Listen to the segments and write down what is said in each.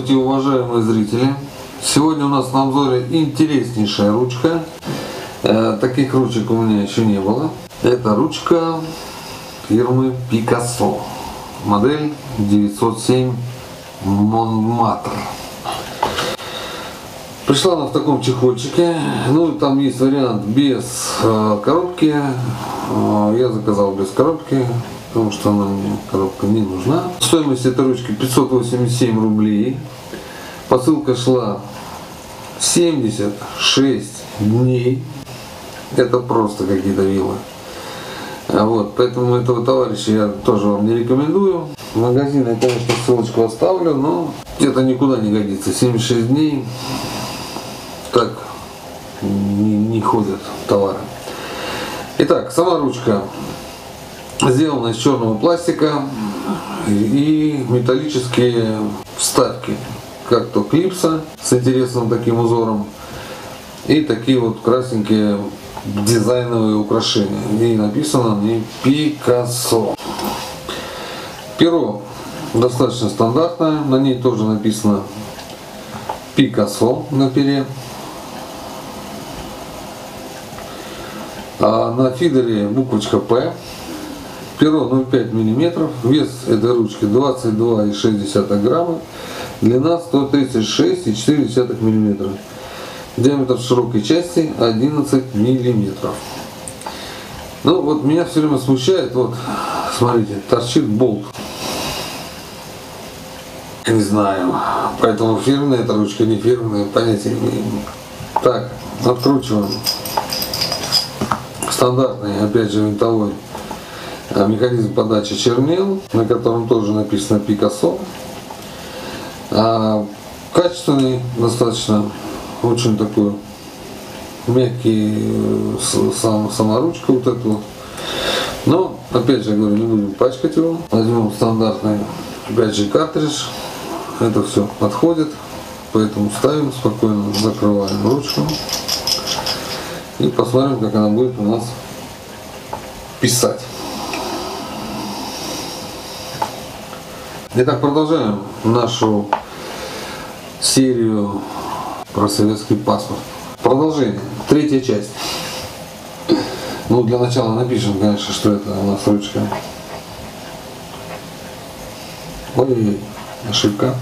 Здравствуйте, уважаемые зрители! Сегодня у нас на обзоре интереснейшая ручка. Таких ручек у меня еще не было. Это ручка фирмы Picasso. Модель 907 Montmartre. Пришла она в таком чехольчике. Ну, там есть вариант без коробки. Я заказал без коробки, потому что она мне, коробка, не нужна. Стоимость этой ручки 587 рублей. Посылка шла 76 дней. Это просто какие-то вилы. Вот, поэтому этого товарища я тоже вам не рекомендую. В магазин я, конечно, ссылочку оставлю, но это никуда не годится. 76 дней так не ходят товары. Итак, сама ручка сделана из черного пластика и металлические вставки, как то клипса с интересным таким узором и такие вот красненькие дизайновые украшения. И написано на ней Picasso. Перо достаточно стандартное, на ней тоже написано Picasso на пере. А на фидере буквочка П. Перо 0,5 мм, вес этой ручки 22,6 грамма, длина 136,4 мм, диаметр широкой части 11 мм. Ну вот меня все время смущает, вот смотрите, торчит болт. Не знаю, поэтому фирменная эта ручка, не фирменная, понятия не имею. Так, откручиваем. Стандартный, опять же, винтовой механизм подачи чернил, на котором тоже написано Picasso. Качественный достаточно, очень такой мягкий, сама ручка вот эта вот. Но опять же говорю, не будем пачкать его. Возьмем стандартный, опять же, картридж. Это все отходит, поэтому ставим спокойно, закрываем ручку и посмотрим, как она будет у нас писать. Итак, продолжаем нашу серию про советский паспорт. Продолжение. Третья часть. Ну, для начала напишем, конечно, что это у нас ручка. Ой, ошибка.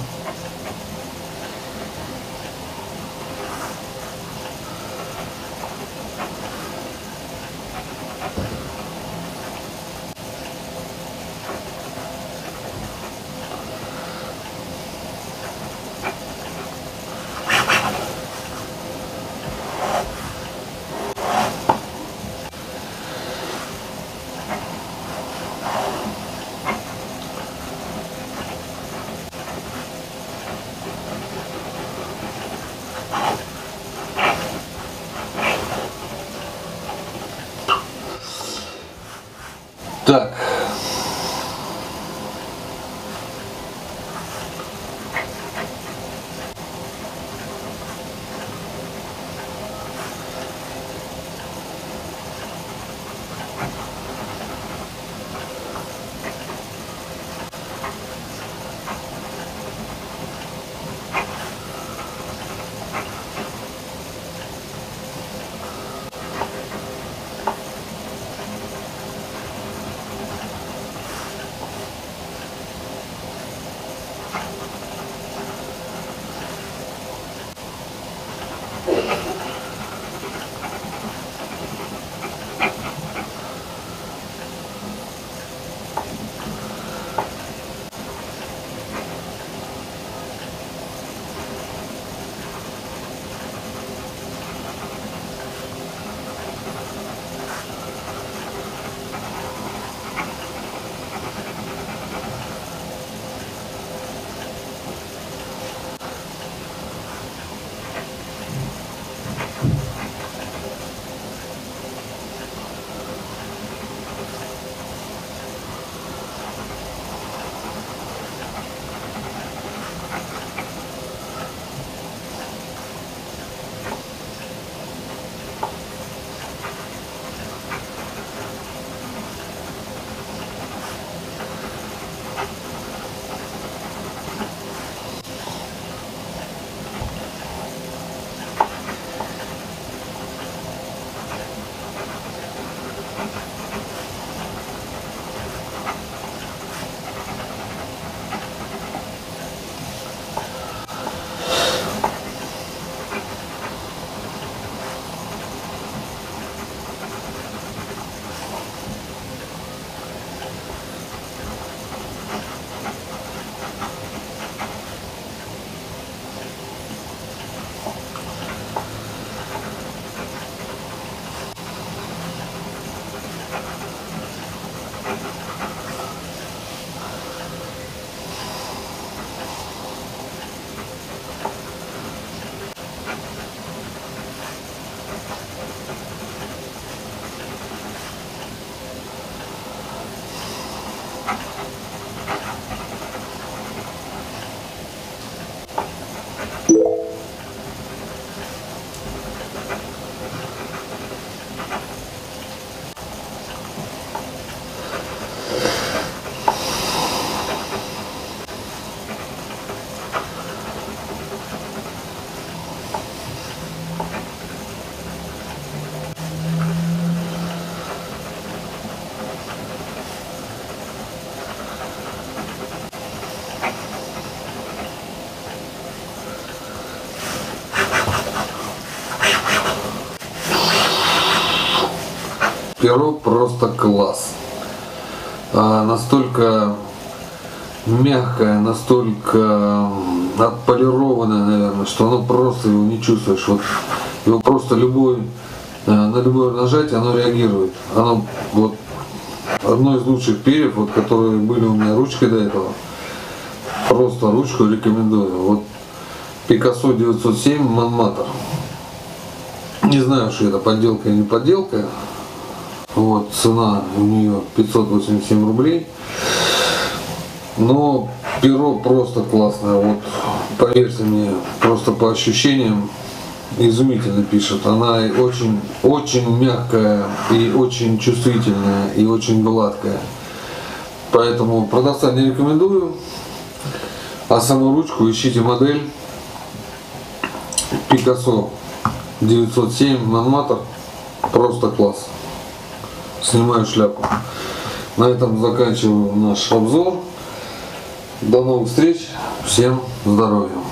Перо просто класс. Настолько мягкое, настолько отполированное, наверное, что оно просто, его не чувствуешь. Вот его просто на любое нажатие оно реагирует. Оно вот одно из лучших перьев, вот, которые были у меня ручкой до этого. Просто ручку рекомендую. Вот Picasso 907 Montmartre. Не знаю, что это, подделка или не подделка. Вот, цена у нее 587 рублей. Но перо просто классное. Вот, поверьте мне, просто по ощущениям изумительно пишет. Она очень, очень мягкая, и очень чувствительная, и очень гладкая. Поэтому продавца не рекомендую. А саму ручку ищите модель Picasso 907 Montmartre. Просто класс. Снимаю шляпу. На этом заканчиваю наш обзор. До новых встреч. Всем здоровья.